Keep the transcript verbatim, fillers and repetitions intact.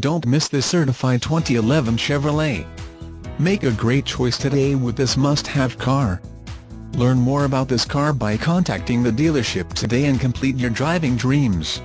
Don't miss this certified twenty eleven Chevrolet. Make a great choice today with this must-have car. Learn more about this car by contacting the dealership today and complete your driving dreams.